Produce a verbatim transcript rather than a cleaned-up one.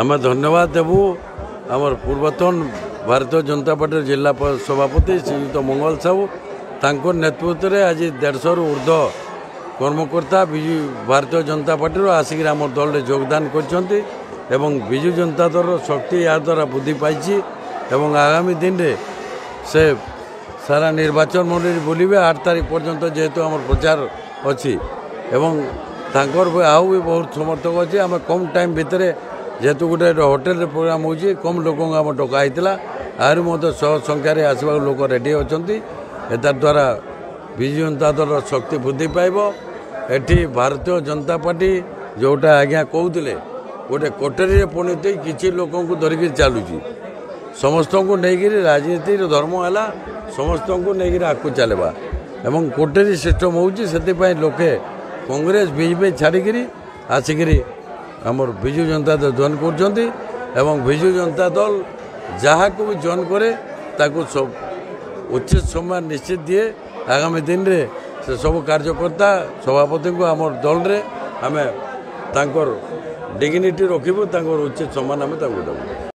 आम धन्यवाद देवु आमर पूर्वतन भारतीय जनता पार्टी जिला सभापति श्रीयुक्त मंगल साहू तांको नेतृत्व में आज देश ऊर्ध कर्मकर्ता विजु भारतीय जनता पार्टी आसिक आम दल में योगदान करजु जनता दल शक्ति या द्वारा वृद्धि पाई आगामी दिन में से सारा निर्वाचन मंडल बुलवे आठ तारीख पर्यंत जेहेतु आम प्रचार अच्छी एवं तांकर आउ भी बहुत समर्थक अच्छे आम कम टाइम भितर जेहेतु गोटे होटेल प्रोग्राम हो कम लोक आम डकाईला आहरी मत संख्यार आसवा लोक रेडी अच्छा एतद्वारा विजु जनता दल शक्ति वृद्धि पाइब एटी भारतीय जनता पार्टी जोटा आज्ञा कहते गोटे कोटेरी परिणत किसी लोक धरिकी चलुची समस्त को लेकर राजनीति धर्म है समस्त को लेकर आगू चलवा एवं कोटेरी सिस्टम होती लोके कांग्रेस बीजेपी छाड़िक आसिक आमर विजु जनता दल जॉइन कर विजु जनता दल जहाँ को भी जॉइन करे ताकू सब उचित सम्मान निश्चित दिए आगामी दिन रे से सब कार्यकर्ता सभापति को आम दल में आम डिग्निटी रखबू उचित सम्मान आम देव।